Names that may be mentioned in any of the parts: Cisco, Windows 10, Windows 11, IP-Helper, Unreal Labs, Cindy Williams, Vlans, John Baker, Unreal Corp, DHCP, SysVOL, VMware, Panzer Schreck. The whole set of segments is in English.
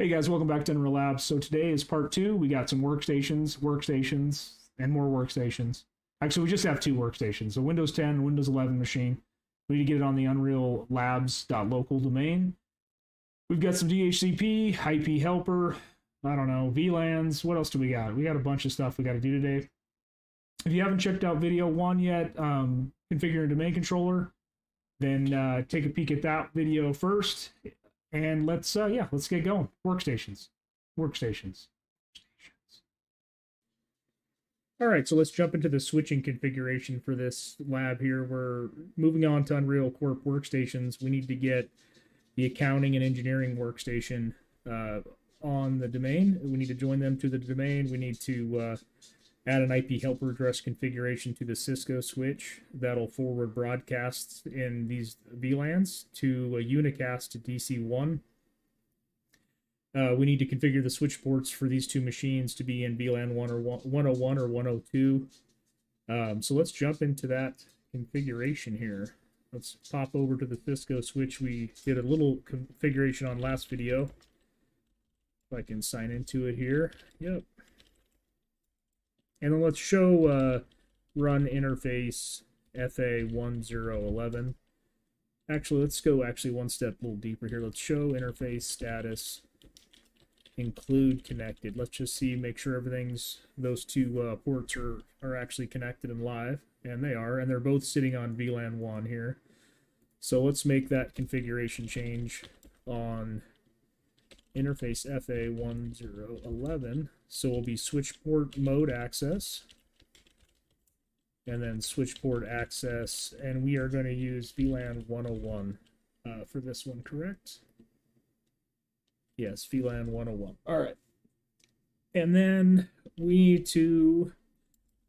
Hey guys, welcome back to Unreal Labs. So today is part two. We got some workstations, and more workstations. Actually, we just have two workstations, a Windows 10 and Windows 11 machine. We need to get it on the Unreal Labs.local domain. We've got some DHCP, IP-Helper, I don't know, Vlans. What else do we got? We got a bunch of stuff we got to do today. If you haven't checked out video one yet, configuring a domain controller, then take a peek at that video first. And let's get going. Workstations. All right, so let's jump into the switching configuration for this lab here. We're moving on to Unreal Corp workstations. We need to get the accounting and engineering workstation on the domain. We need to join them to the domain. We need to add an IP helper address configuration to the Cisco switch that'll forward broadcasts in these VLANs to a unicast to DC1. We need to configure the switch ports for these two machines to be in VLAN 101 or 102. So let's jump into that configuration here. Let's pop over to the Cisco switch. We did a little configuration on last video. If I can sign into it here. Yep. And then let's show run interface FA1011. Actually, let's go one step a little deeper here. Let's show interface status, include connected. Let's just see, make sure those two ports are actually connected and live. And they are, and they're both sitting on VLAN 1 here. So let's make that configuration change on interface FA1011, so we'll be switch port mode access and then switch port access, and we are going to use VLAN 101 for this one, correct? Yes, VLAN 101. All right, and then we need to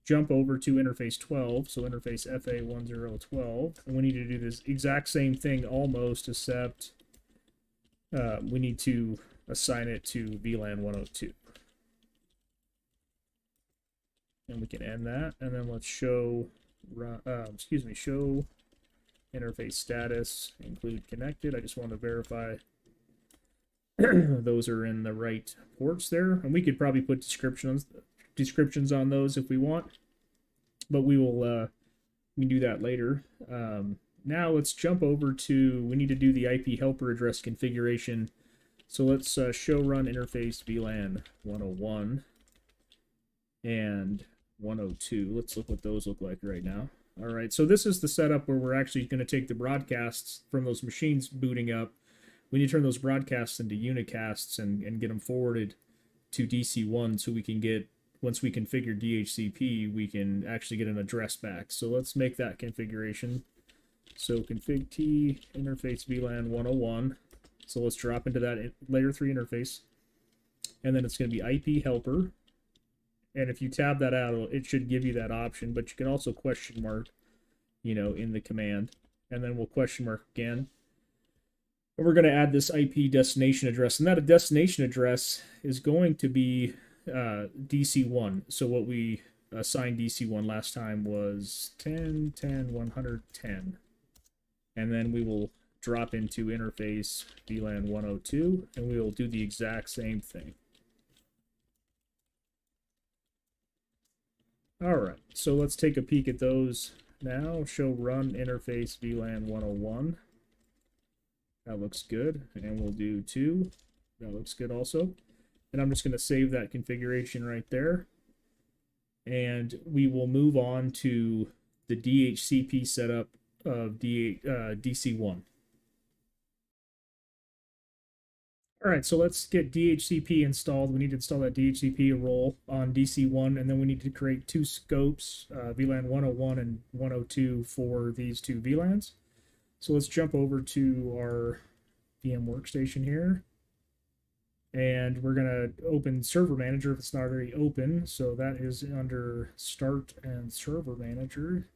jump over to interface 12, so interface FA1012, and we need to do this exact same thing almost, except we need to assign it to VLAN 102. And we can end that. And then let's show, show interface status, include connected. I just want to verify those are in the right ports there. And we could probably put descriptions on those if we want, but we will we can do that later. Now let's jump over to, we need to do the IP helper address configuration. So let's show run interface VLAN 101 and 102. Let's look what those look like right now. All right, so this is the setup where we're actually going to take the broadcasts from those machines booting up. We need to turn those broadcasts into unicasts and get them forwarded to DC1 so we can get, once we configure DHCP, we can actually get an address back. So let's make that configuration. So config T interface VLAN 101. So let's drop into that layer 3 interface. And then it's going to be IP helper. And if you tab that out, it should give you that option. But you can also question mark, you know, in the command. And then we'll question mark again. And we're going to add this IP destination address. And that destination address is going to be DC1. So what we assigned DC1 last time was 10.10.110. And then we will drop into interface VLAN 102, and we will do the exact same thing. All right, so let's take a peek at those now. Show run interface VLAN 101. That looks good, and we'll do 2. That looks good also. And I'm just going to save that configuration right there. And we will move on to the DHCP setup of DC1. All right, so let's get DHCP installed. We need to install that DHCP role on DC1, and then we need to create two scopes, VLAN 101 and 102 for these two VLANs. So let's jump over to our VM workstation here, and we're going to open Server Manager if it's not already open. So that is under Start and Server Manager.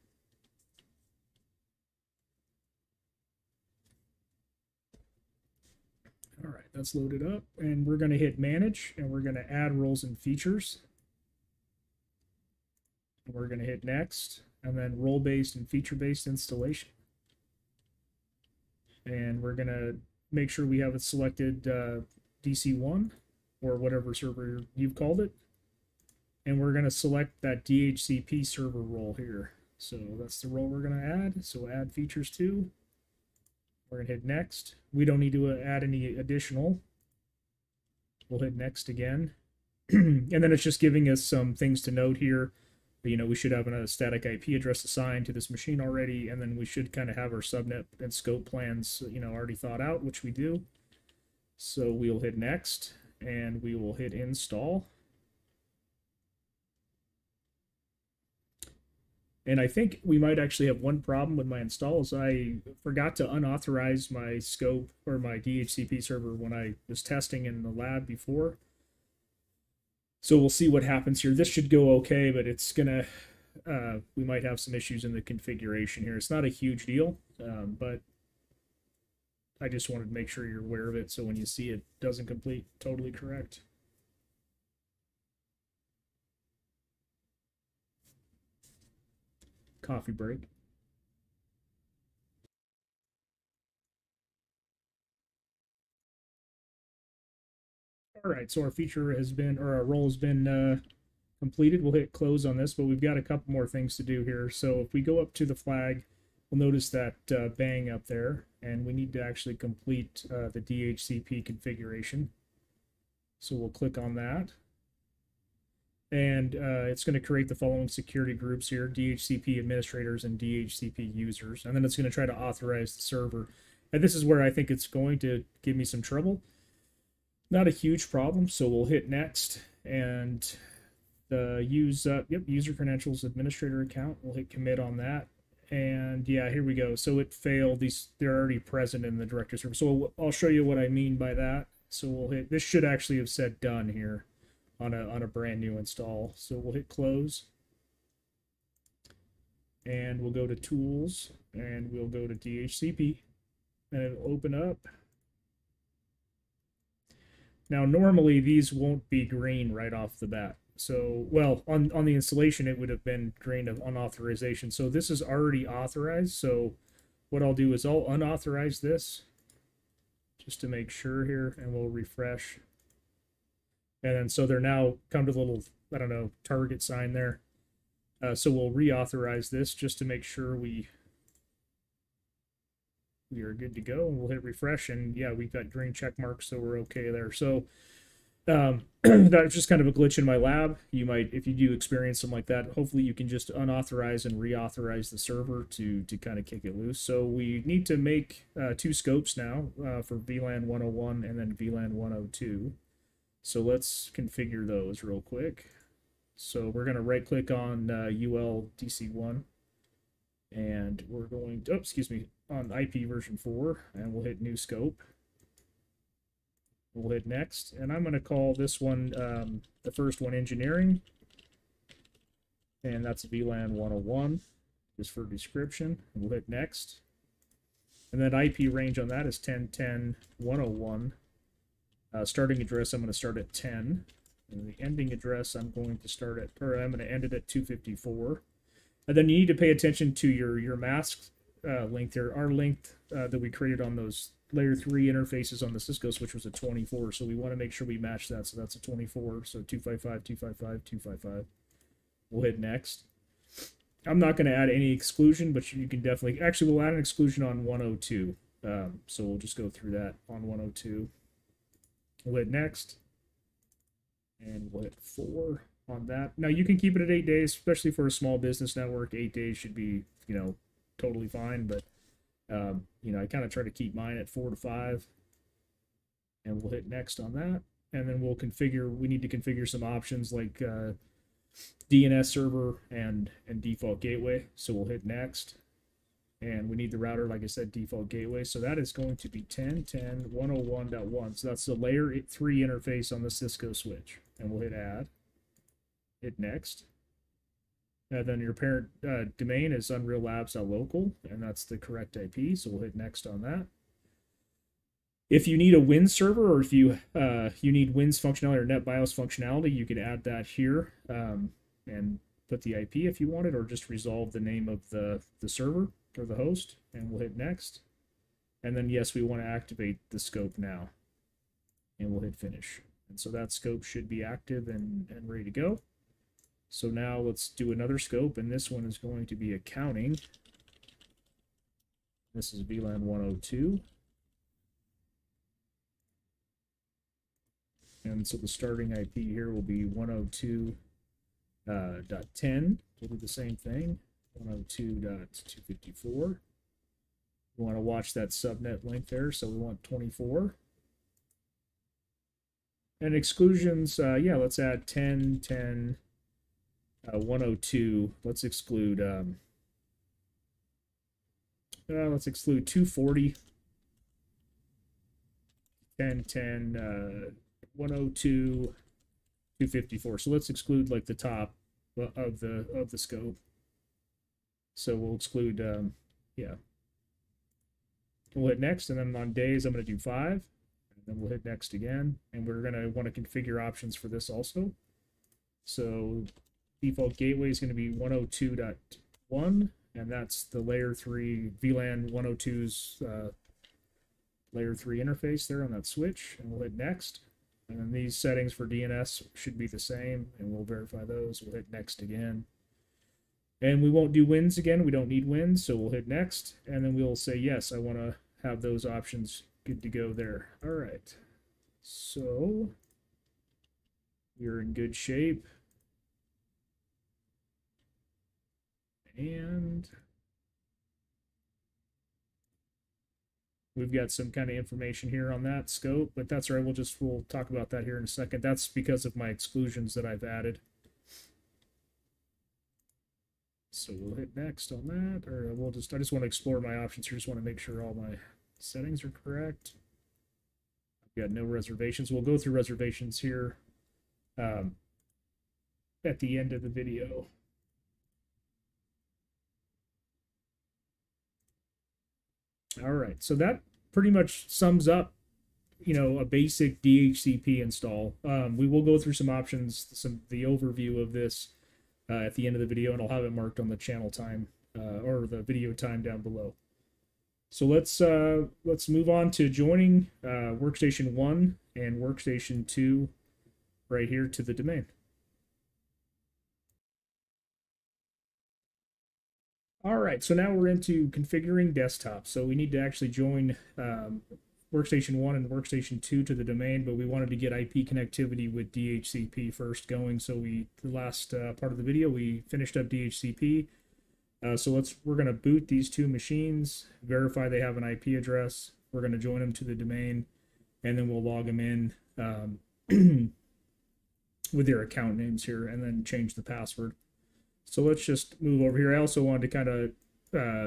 All right, that's loaded up, and we're going to hit manage, and we're going to add roles and features. And we're going to hit next, and then role-based and feature-based installation. And we're going to make sure we have it selected DC1 or whatever server you've called it. And we're going to select that DHCP server role here. So that's the role we're going to add. So add features to. We're going to hit next. We don't need to add any additional. We'll hit next again. And then it's just giving us some things to note here. You know, we should have a static IP address assigned to this machine already, and then we should kind of have our subnet and scope plans, you know, already thought out, which we do. So we'll hit next, and we will hit install. And I think we might actually have one problem with my installs. I forgot to unauthorize my scope or my DHCP server when I was testing in the lab before. So we'll see what happens here. This should go okay, but it's gonna, we might have some issues in the configuration here. It's not a huge deal, but I just wanted to make sure you're aware of it. So when you see it doesn't complete totally correct. Coffee break. All right, so our feature has been, or our role has been completed. We'll hit close on this, but we've got a couple more things to do here. So if we go up to the flag, we'll notice that bang up there, and we need to actually complete the DHCP configuration. So we'll click on that. And it's going to create the following security groups here, DHCP administrators and DHCP users. And then it's going to try to authorize the server. And this is where I think it's going to give me some trouble. Not a huge problem, so we'll hit next and use user credentials administrator account. We'll hit commit on that, and yeah, here we go. So it failed. They're already present in the directory server. So I'll show you what I mean by that. So we'll hit. This should actually have said done here on a brand new install. So we'll hit close, and we'll go to tools, and we'll go to DHCP, and it'll open up. Now, normally these won't be green right off the bat. So, well, on the installation, it would have been green on authorization. So this is already authorized. So what I'll do is I'll unauthorize this just to make sure here, and we'll refresh. And then so they're now come to the little, I don't know, target sign there. So we'll reauthorize this just to make sure we are good to go, and we'll hit refresh, and yeah, we've got green check marks, so we're okay there. So that was just kind of a glitch in my lab. You might, if you do experience something like that, hopefully you can just unauthorize and reauthorize the server to kind of kick it loose. So we need to make two scopes now for VLAN 101 and then VLAN 102. So let's configure those real quick. So we're going to right click on UL DC1, and we're going to, on IP version 4, and we'll hit new scope. We'll hit next, and I'm going to call this one, the first one, engineering, and that's VLAN 101 just for description. We'll hit next, and then IP range on that is 10.10.101. Starting address, I'm going to start at 10, and the ending address I'm going to start at, or I'm going to end it at 254. And then you need to pay attention to your masks. Length here, our length that we created on those layer 3 interfaces on the Cisco switch was a 24, so we want to make sure we match that. So that's a 24, so 255, 255, 255. We'll hit next. I'm not going to add any exclusion, but you can definitely, actually we'll add an exclusion on 102, so we'll just go through that on 102. We'll hit next, and we'll hit 4 on that. Now you can keep it at 8 days, especially for a small business network. 8 days should be, you know, totally fine, but you know, I kind of try to keep mine at 4 to 5, and we'll hit next on that. And then we'll configure, we need to configure some options like DNS server and default gateway, so we'll hit next, and we need the router, like I said, default gateway, so that is going to be 10.10.101.1, so that's the layer 3 interface on the Cisco switch, and we'll hit add, hit next. Then your parent domain is unreallabs.local, and that's the correct IP, so we'll hit next on that. If you need a WINS server, or if you you need WINS functionality or NetBIOS functionality, you can add that here and put the IP if you wanted, or just resolve the name of the server or the host, and we'll hit next. And then yes, we want to activate the scope now, and we'll hit finish. And so that scope should be active and ready to go. So now let's do another scope, and this one is going to be accounting. This is VLAN 102. And so the starting IP here will be 102.10. We'll do the same thing, 102.254. We want to watch that subnet link there, so we want 24. And exclusions, yeah, let's add 10, 10, 102. Let's exclude, let's exclude 240, 10, 10, 102, 254. So let's exclude like the top of the scope. So we'll exclude, yeah. We'll hit next, and then on days I'm going to do 5. Then we'll hit next again, and we're going to want to configure options for this also. So default gateway is going to be 102.1, and that's the layer 3 VLAN 102's layer 3 interface there on that switch, and we'll hit next. And then these settings for DNS should be the same, and we'll verify those. We'll hit next again. And we won't do WINs again. We don't need WINs, so we'll hit next, and then we'll say, yes, I want to have those options good to go there. All right, so we're in good shape. And we've got some kind of information here on that scope, but that's all right. We'll talk about that here in a second. That's because of my exclusions that I've added. So we'll hit next on that, or we'll just, I just want to explore my options here. Just want to make sure all my settings are correct. I've got no reservations. We'll go through reservations here at the end of the video. All right, so that pretty much sums up, you know, a basic DHCP install. We will go through some options, the overview of this at the end of the video, and I'll have it marked on the channel time or the video time down below. So let's move on to joining Workstation 1 and Workstation 2 right here to the domain. All right, so now we're into configuring desktop. So we need to actually join Workstation 1 and Workstation 2 to the domain, but we wanted to get IP connectivity with DHCP first going. So the last part of the video, we finished up DHCP. So we're going to boot these two machines, verify they have an IP address. We're going to join them to the domain, and then we'll log them in with their account names here, and then change the password. So let's just move over here. I also wanted to kind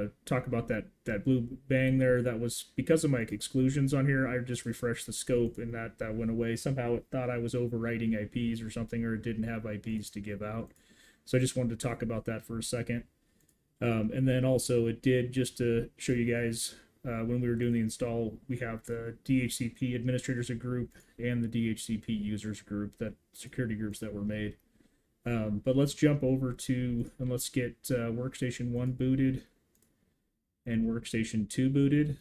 of talk about that blue bang there. That was because of my exclusions on here. I just refreshed the scope, and that went away. Somehow it thought I was overwriting IPs or something, or it didn't have IPs to give out. So I just wanted to talk about that for a second. And then also it did, just to show you guys, when we were doing the install, we have the DHCP administrators group and the DHCP users group, that security groups that were made. But let's jump over to, and let's get Workstation 1 booted and Workstation 2 booted.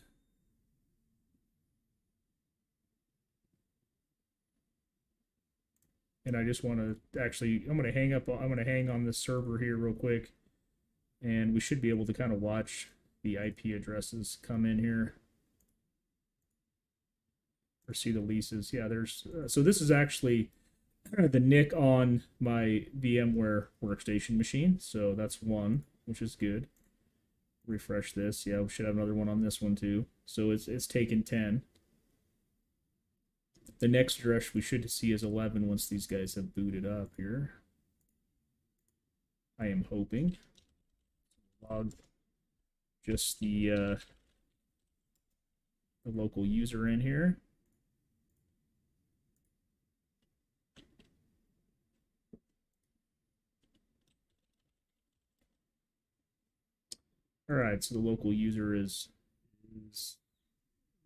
And I just want to actually, I'm going to hang on this server here real quick. And we should be able to kind of watch the IP addresses come in here, or see the leases. Yeah, there's so this is actually the NIC on my VMware workstation machine. So that's one, which is good. Refresh this. Yeah, we should have another one on this one too. So it's taken 10. The next address we should see is 11 once these guys have booted up here. I am hoping. Log just the local user in here. All right, so the local user is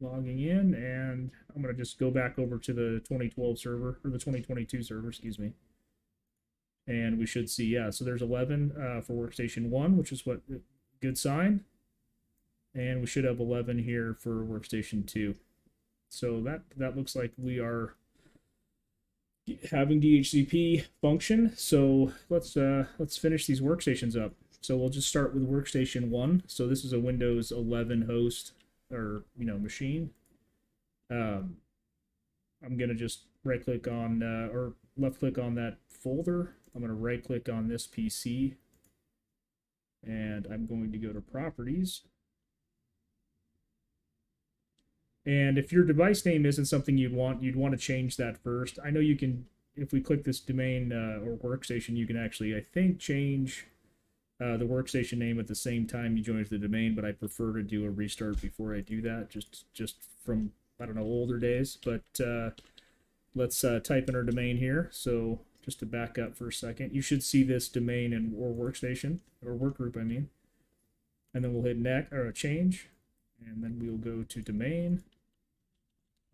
logging in, and I'm going to just go back over to the 2012 server, or the 2022 server, excuse me. And we should see, yeah, so there's 11 for Workstation 1, which is what, good sign. And we should have 11 here for Workstation 2. So that looks like we are having DHCP function. So let's finish these workstations up. So we'll just start with workstation 1. So this is a Windows 11 host or, you know, machine. I'm going to just right click on or left click on that folder. I'm going to right click on this PC and I'm going to go to properties. And if your device name isn't something you'd want to change that first. I know you can, if we click this domain or workstation, you can actually, I think, change the workstation name at the same time you join the domain, but I prefer to do a restart before I do that, just from, I don't know, older days. But let's type in our domain here. So just to back up for a second, you should see this domain and or workstation or workgroup, I mean. And then we'll hit next or change, and then we'll go to domain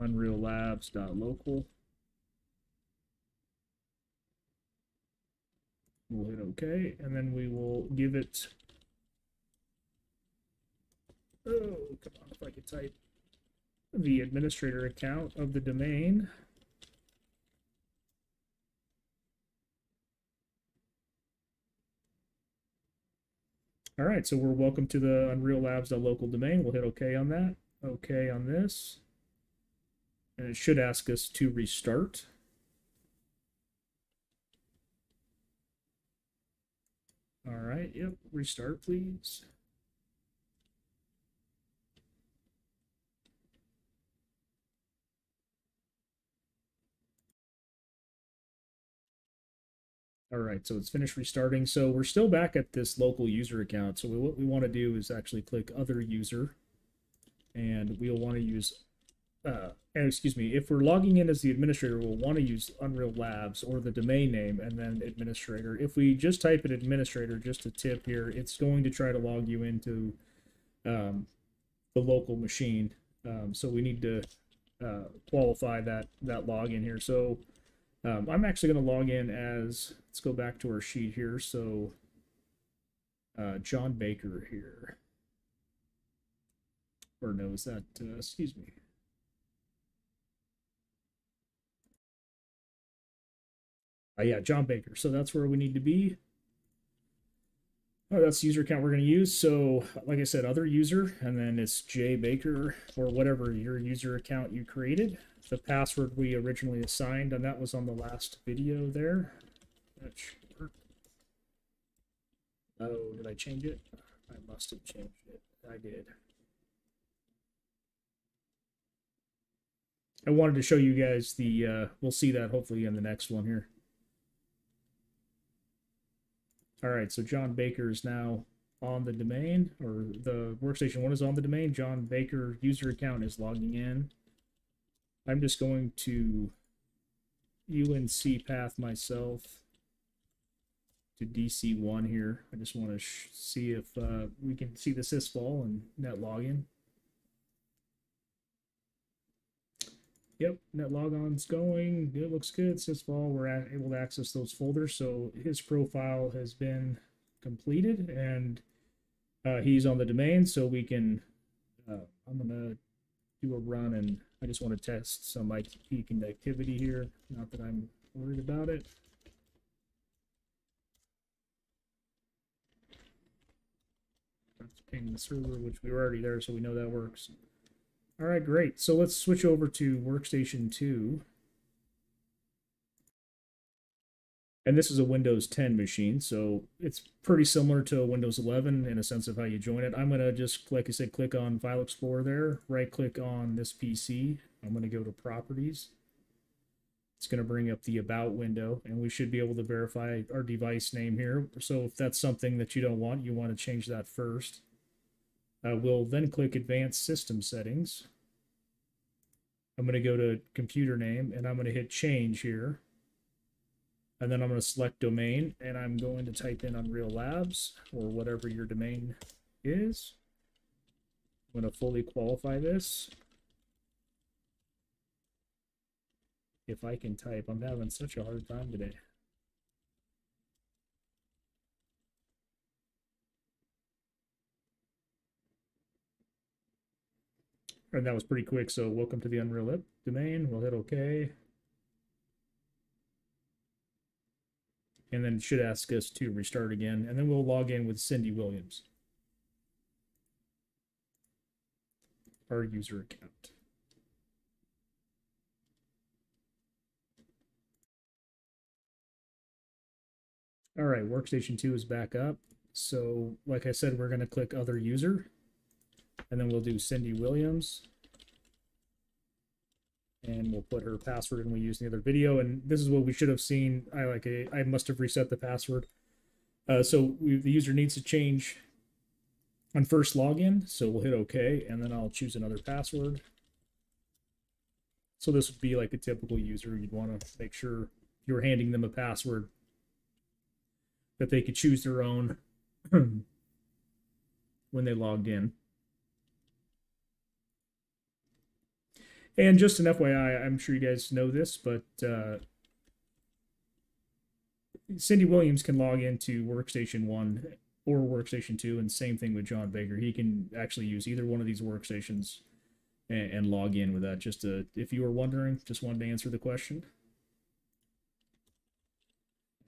unreallabs.local. We'll hit OK, and then we will give it, oh, come on, if I could type, the administrator account of the domain. All right, so we're welcome to the Unreal Labs.local domain. We'll hit OK on that, OK on this. And it should ask us to restart. All right, yep, restart, please. All right, so it's finished restarting. So we're still back at this local user account. So what we want to do is actually click Other User. And we'll want to use, excuse me, if we're logging in as the administrator, we'll want to use Unreal Labs or the domain name and then administrator. If we just type in administrator, just a tip here, it's going to try to log you into the local machine. So we need to qualify that login here. So I'm actually going to log in as, let's go back to our sheet here, so John Baker here, or no, is that, excuse me. Yeah, John Baker, so that's where we need to be. Oh, that's the user account we're going to use. So like I said, other user, and then it's J Baker or whatever your user account you created. The password we originally assigned, and that was on the last video there. That should work. Oh, did I change it? I must have changed it. I did. I wanted to show you guys the, we'll see that hopefully in the next one here. All right, so John Baker is now on the domain, or the workstation 1 is on the domain. John Baker user account is logging in. I'm just going to UNC path myself to DC1 here. I just want to see if we can see the SysVOL and net login. Yep, net logon's going. It looks good. SysVol, we're able to access those folders. So his profile has been completed, and he's on the domain. So we can. I'm gonna do a run, and I just want to test some IP connectivity here. Not that I'm worried about it. Let's ping the server, which we were already there, so we know that works. All right, great. So let's switch over to Workstation 2. And this is a Windows 10 machine, so it's pretty similar to Windows 11 in a sense of how you join it. I'm going to just, like I said, click on File Explorer there, right-click on this PC. I'm going to go to Properties. It's going to bring up the About window, and we should be able to verify our device name here. So if that's something that you don't want, you want to change that first. We'll then click Advanced System Settings. I'm going to go to Computer Name, and I'm going to hit Change here. And then I'm going to select Domain, and I'm going to type in Unreal Labs, or whatever your domain is. I'm going to fully qualify this. If I can type, I'm having such a hard time today. And that was pretty quick, so welcome to the Unreal domain. We'll hit OK. and then it should ask us to restart again, and then we'll log in with Cindy Williams, our user account. All right, Workstation 2 is back up. So like I said, we're going to click Other User, and then we'll do Cindy Williams. And we'll put her password and we use the other video. And this is what we should have seen. I must have reset the password. The user needs to change on first login. So we'll hit OK, and then I'll choose another password. So this would be like a typical user. You'd want to make sure you're handing them a password that they could choose their own when they logged in. And just an FYI, I'm sure you guys know this, but Cindy Williams can log into Workstation 1 or Workstation 2, and same thing with John Baker. He can actually use either one of these workstations and log in with that. Just to, if you were wondering, just wanted to answer the question.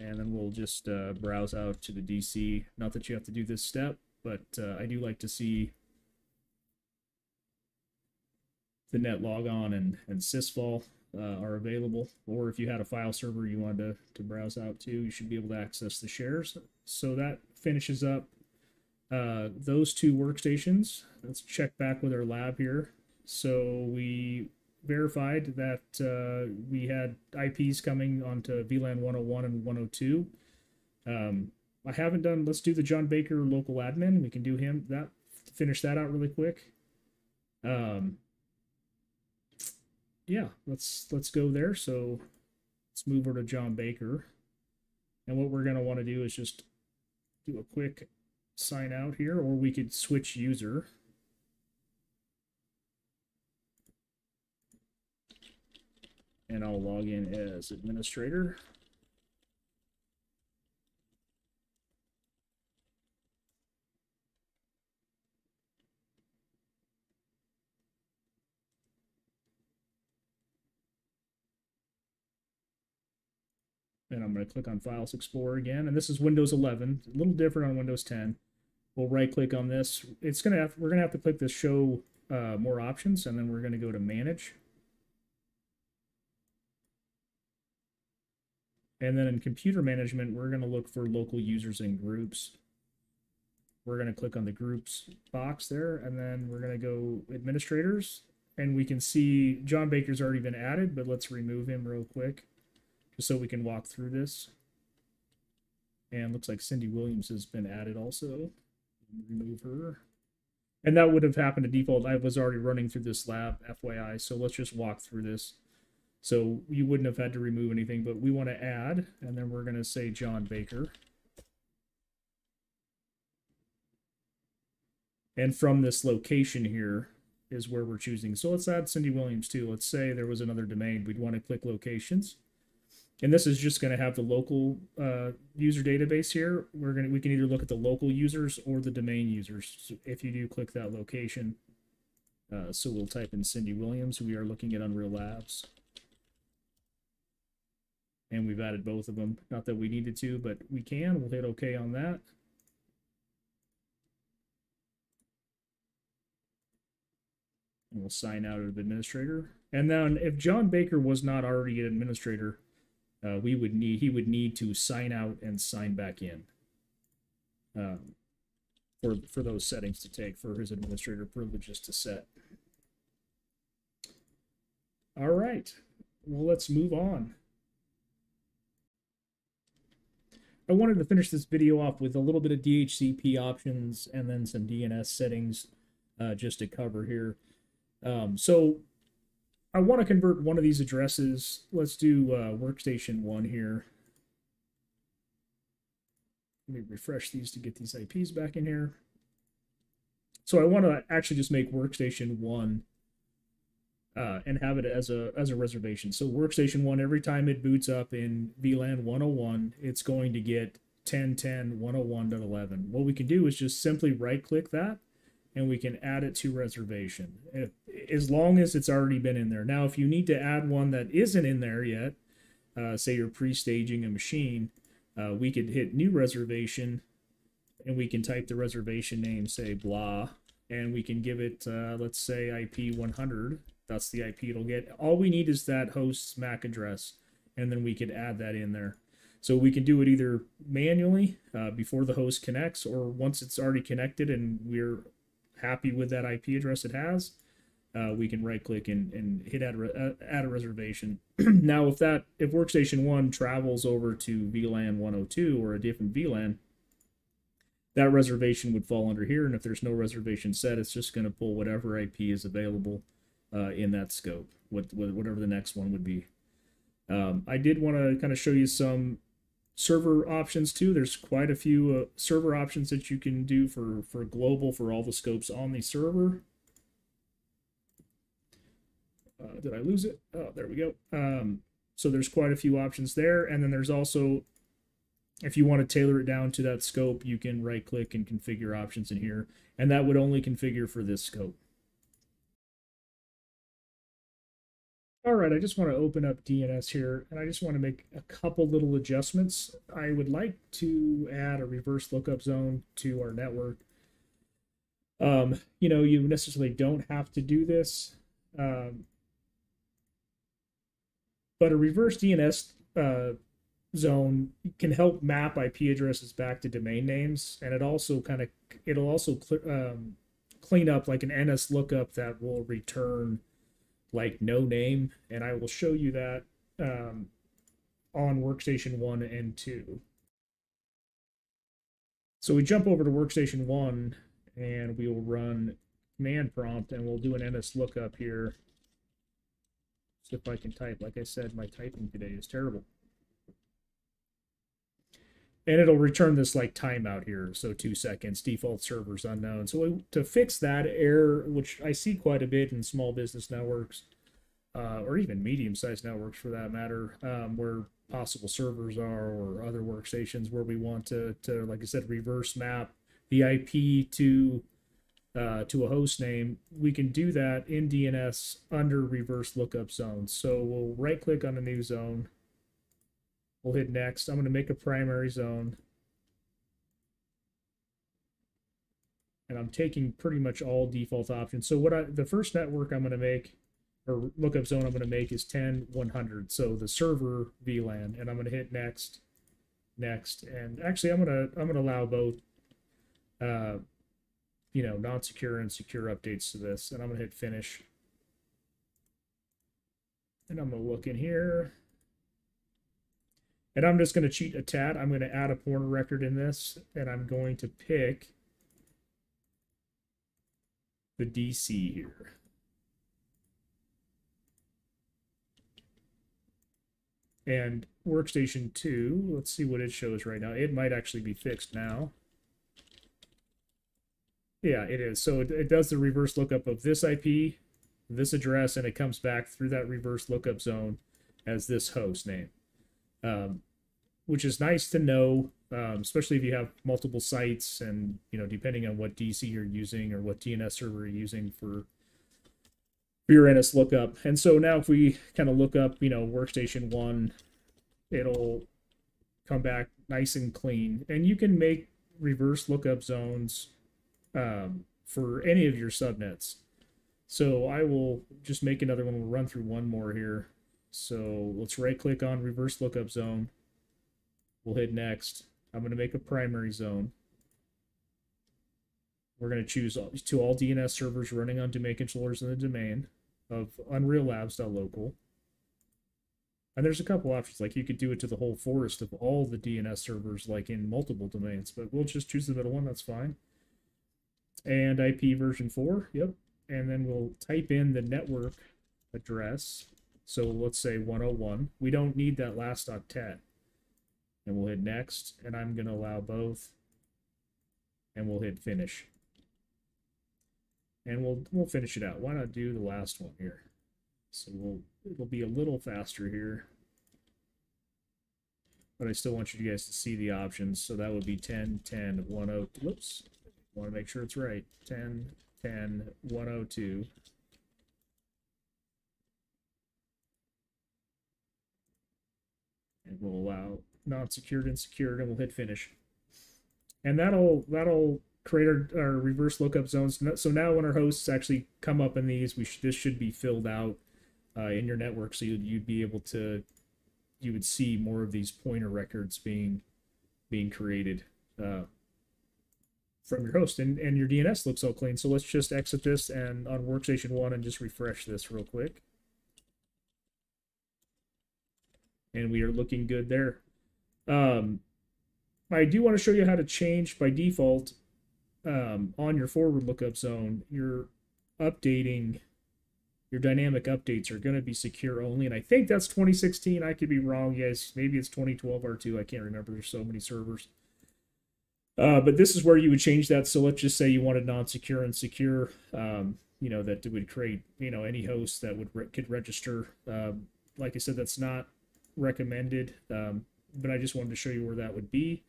And then we'll just browse out to the DC. Not that you have to do this step, but I do like to see the net logon and SysVOL are available. Or if you had a file server you wanted to browse out to, you should be able to access the shares. So that finishes up those two workstations. Let's check back with our lab here. So we verified that we had IPs coming onto VLAN 101 and 102. I haven't done, let's do the John Baker local admin. We can do him, that, finish that out really quick. Yeah, let's go there. So let's move over to John Baker. And what we're going to want to do is just do a quick sign out here, or we could switch user. And I'll log in as administrator. And I'm going to click on Files Explorer again. And this is Windows 11. It's a little different on Windows 10. We'll right-click on this. It's going to have, we're going to have to click this Show More Options, and then we're going to go to Manage. And then in Computer Management, we're going to look for local users and groups. We're going to click on the Groups box there, and then we're going to go Administrators. And we can see John Baker's already been added, but let's remove him real quick, so we can walk through this. And looks like Cindy Williams has been added also. Remove her. And that would have happened to default. I was already running through this lab, FYI, so let's just walk through this. So you wouldn't have had to remove anything, but we want to add, and then we're going to say John Baker. And from this location here is where we're choosing. So let's add Cindy Williams too. Let's say there was another domain. We'd want to click Locations. And this is just going to have the local user database here. We can either look at the local users or the domain users. So if you do click that location, so we'll type in Cindy Williams. We are looking at Unreal Labs, and we've added both of them. Not that we needed to, but we can. We'll hit OK on that. And we'll sign out of administrator. And then if John Baker was not already an administrator, he would need to sign out and sign back in for those settings to take, for his administrator privileges to set. All right, well, let's move on. I wanted to finish this video off with a little bit of DHCP options and then some DNS settings just to cover here. So I want to convert one of these addresses. Let's do Workstation 1 here. Let me refresh these to get these IPs back in here. So I want to actually just make Workstation 1 and have it as a reservation. So Workstation 1, every time it boots up in VLAN 101, it's going to get 10.10.101.11. What we can do is just simply right-click that, and we can add it to reservation, as long as it's already been in there. Now, if you need to add one that isn't in there yet, say you're pre-staging a machine, we could hit new reservation, and we can type the reservation name, say blah, and we can give it, let's say IP 100. That's the IP it'll get. All we need is that host's MAC address, and then we could add that in there. So we can do it either manually before the host connects, or once it's already connected and we're happy with that IP address it has, we can right click and hit add a reservation. Now, if workstation one travels over to VLAN 102 or a different VLAN, that reservation would fall under here. And if there's no reservation set, it's just going to pull whatever IP is available in that scope, whatever the next one would be. I did want to kind of show you some server options too. There's quite a few server options that you can do for global, for all the scopes on the server. Did I lose it? Oh, there we go. So there's quite a few options there. And then there's also, if you want to tailor it down to that scope, you can right click and configure options in here. And that would only configure for this scope. All right, I just want to open up DNS here, and I just want to make a couple little adjustments. I would like to add a reverse lookup zone to our network. You know, you necessarily don't have to do this, but a reverse DNS zone can help map IP addresses back to domain names, and it also kind of, it'll also clean up like an nslookup that will return like no name, and I will show you that on workstation 1 and 2. So we jump over to workstation 1 and we will run command prompt, and we'll do an nslookup here. So if I can type, like I said, my typing today is terrible. And it'll return this like timeout here, so 2 seconds, default servers unknown. So to fix that error, which I see quite a bit in small business networks, or even medium-sized networks for that matter, where possible servers are or other workstations where we want to like I said, reverse map the IP to a host name, we can do that in DNS under reverse lookup zones. So we'll right-click on a new zone. We'll hit next. I'm going to make a primary zone. And I'm taking pretty much all default options. So what the first network I'm going to make, or lookup zone I'm going to make, is 10/100. So the server VLAN. And I'm going to hit next, next. And actually I'm going to allow both you know, non-secure and secure updates to this. And I'm going to hit finish. And I'm going to look in here. And I'm just going to cheat a tad. I'm going to add a porn record in this, and I'm going to pick the DC here. And workstation 2, let's see what it shows right now. It might actually be fixed now. Yeah, it is. So it does the reverse lookup of this IP, this address, and it comes back through that reverse lookup zone as this host name. Which is nice to know, especially if you have multiple sites and, you know, depending on what DC you're using or what DNS server you're using for your nslookup. And so now if we kind of look up, you know, workstation 1, it'll come back nice and clean. And you can make reverse lookup zones for any of your subnets. So I will just make another one. We'll run through one more here. So let's right-click on reverse lookup zone. We'll hit next. I'm going to make a primary zone. We're going to choose to all DNS servers running on domain controllers in the domain of unreallabs.local. And there's a couple options, like you could do it to the whole forest of all the DNS servers, like in multiple domains, but we'll just choose the middle one, that's fine. And IP version 4, yep. And then we'll type in the network address. So let's say 101. We don't need that last octet. And we'll hit next. And I'm going to allow both. And we'll hit finish. And we'll finish it out. Why not do the last one here? So it'll be a little faster here. But I still want you guys to see the options. So that would be 10, 10, 10. Whoops. I want to make sure it's right. 10, 10, 102. And we'll allow non-secured and secured, and we'll hit finish. And that'll create our reverse lookup zones. So now when our hosts actually come up in these, this should be filled out in your network, so you'd be able to, you would see more of these pointer records being created from your host, and your DNS looks all clean. So let's just exit this and on workstation one and just refresh this real quick. And we are looking good there. I do want to show you how to change by default on your forward lookup zone. You're updating, your dynamic updates are going to be secure only. And I think that's 2016. I could be wrong. Yes, maybe it's 2012 R2. I can't remember. There's so many servers. But this is where you would change that. So let's just say you wanted non-secure and secure, you know, that would create, you know, any host that could register. Like I said, that's not recommended, but I just wanted to show you where that would be.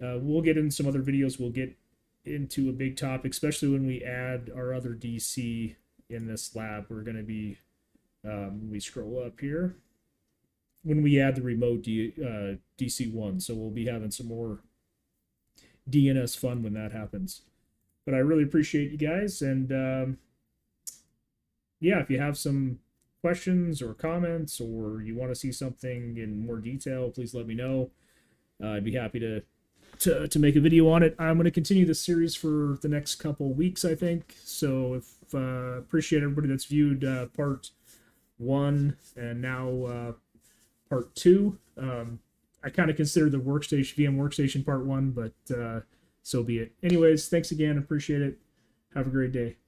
We'll get in some other videos. We'll get into a big topic, especially when we add our other DC in this lab. We're going to be, we scroll up here, when we add the remote DC1. So we'll be having some more DNS fun when that happens. But I really appreciate you guys. And yeah, if you have some questions or comments, or you want to see something in more detail, please let me know. I'd be happy to make a video on it. I'm going to continue this series for the next couple weeks, I think. So if appreciate everybody that's viewed part one and now part two. I kind of consider the VM workstation part one, but so be it. Anyways, thanks again. Appreciate it. Have a great day.